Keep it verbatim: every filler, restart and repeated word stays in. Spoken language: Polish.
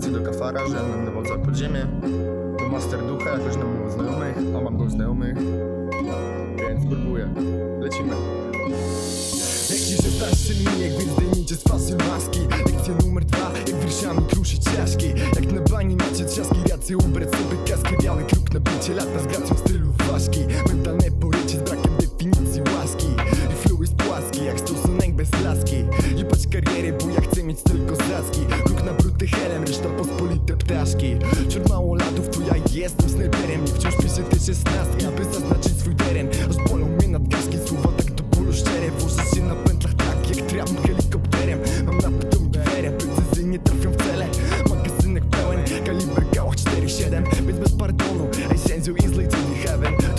aplikację do kafara, że będę mował pod ziemię. Do master ducha, jakoś nam było znajomych, a mam go znajomych, więc próbuję. Lecimy. Niech ci szesnaście minie, gdy zdejmijcie z fasu maski. Lekcja numer dwa, jak wierszami kruszyć ciaszki. Jak na bani macie trzaski, rację ubrać sobie kaskę. Biały kruk na bicie, lata z gracją w stylu faszki. Mentalne porycie z brakiem definicji łaski. I flow jest płaski, jak stosunek bez laski. Jebać kariery, bo ja chcę mieć tylko zdraski. Kruk na bruty helem, reszta pospolite ptaszki. Wśród mało latów, to ja jestem snajperem. I wciąż piszę te szesnastki, aby zaznaczyć swój teren. Aż bolą mnie nadgaski, słowa tak do bólu szczere. Włożę się na pętlach tak, jak tram helikopterem. Mam napytą giwerę, precyzy nie trafią w cele. Magazynek pełen, kaliber gałach cztery siedem. Być bez pardonu, I send you easily to heaven.